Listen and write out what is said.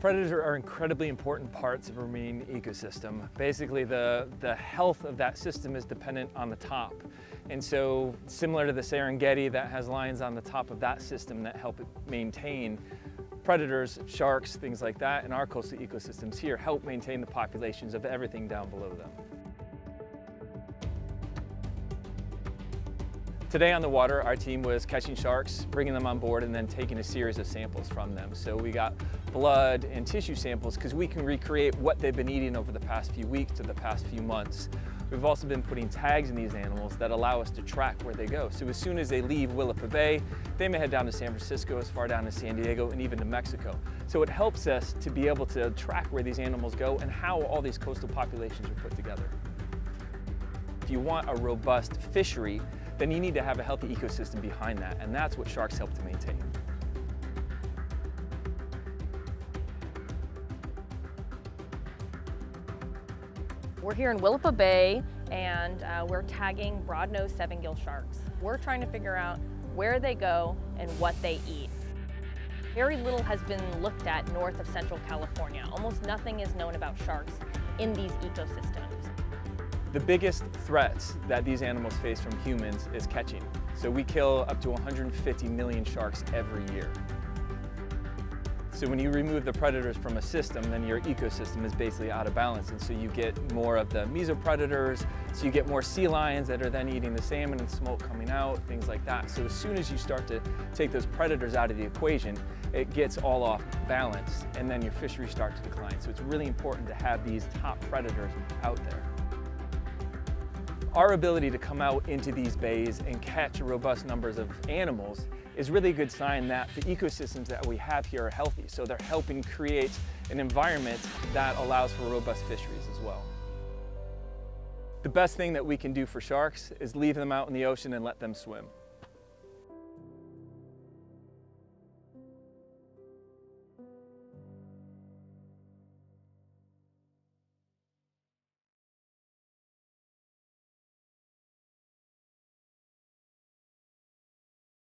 Predators are incredibly important parts of a marine ecosystem. Basically, the health of that system is dependent on the top. And so, similar to the Serengeti that has lions on the top of that system that help it maintain, predators, sharks, things like that, in our coastal ecosystems here help maintain the populations of everything down below them. Today on the water, our team was catching sharks, bringing them on board, and then taking a series of samples from them. So we got blood and tissue samples because we can recreate what they've been eating over the past few weeks to the past few months. We've also been putting tags in these animals that allow us to track where they go. So as soon as they leave Willapa Bay, they may head down to San Francisco, as far down as San Diego, and even to Mexico. So it helps us to be able to track where these animals go and how all these coastal populations are put together. If you want a robust fishery, then you need to have a healthy ecosystem behind that, and that's what sharks help to maintain. We're here in Willapa Bay, and we're tagging broad-nosed seven-gill sharks. We're trying to figure out where they go and what they eat. Very little has been looked at north of Central California. Almost nothing is known about sharks in these ecosystems. The biggest threats that these animals face from humans is catching. So we kill up to 150 million sharks every year. So when you remove the predators from a system, then your ecosystem is basically out of balance. And so you get more of the mesopredators, so you get more sea lions that are then eating the salmon and smolt coming out, things like that. So as soon as you start to take those predators out of the equation, it gets all off balance, and then your fishery starts to decline. So it's really important to have these top predators out there. Our ability to come out into these bays and catch robust numbers of animals is really a good sign that the ecosystems that we have here are healthy. So they're helping create an environment that allows for robust fisheries as well. The best thing that we can do for sharks is leave them out in the ocean and let them swim.